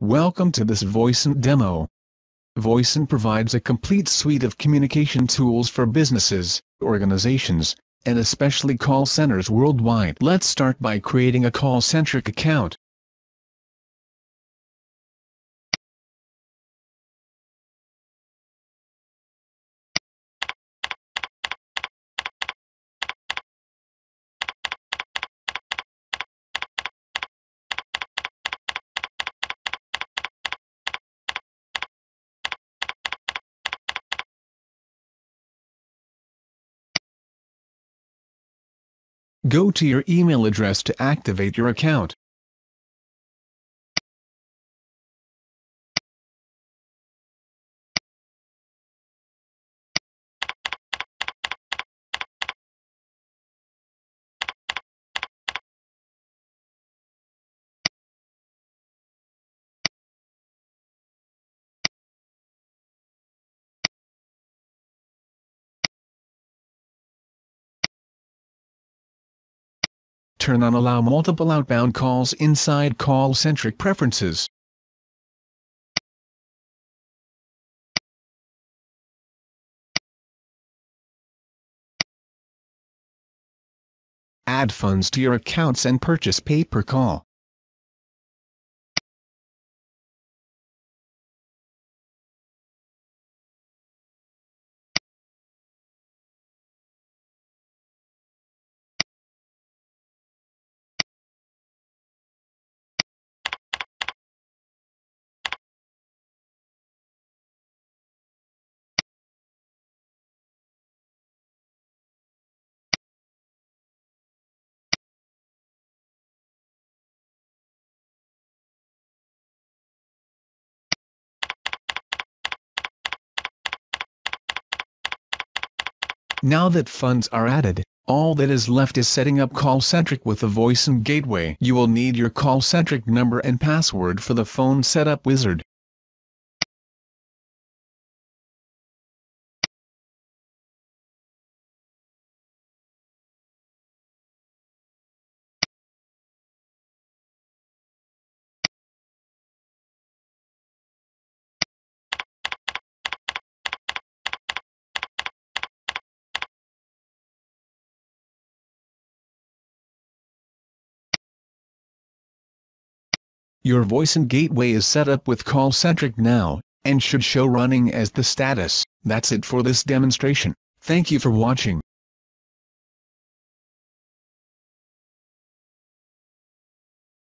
Welcome to this Voicent demo. Voicent provides a complete suite of communication tools for businesses, organizations, and especially call centers worldwide. Let's start by creating a CallCentric account. Go to your email address to activate your account. Turn on Allow Multiple Outbound Calls inside CallCentric Preferences. Add funds to your accounts and purchase pay per call. Now that funds are added, all that is left is setting up CallCentric with the Voicent gateway. You will need your CallCentric number and password for the phone setup wizard. Your Voicent gateway is set up with CallCentric now, and should show running as the status. That's it for this demonstration. Thank you for watching.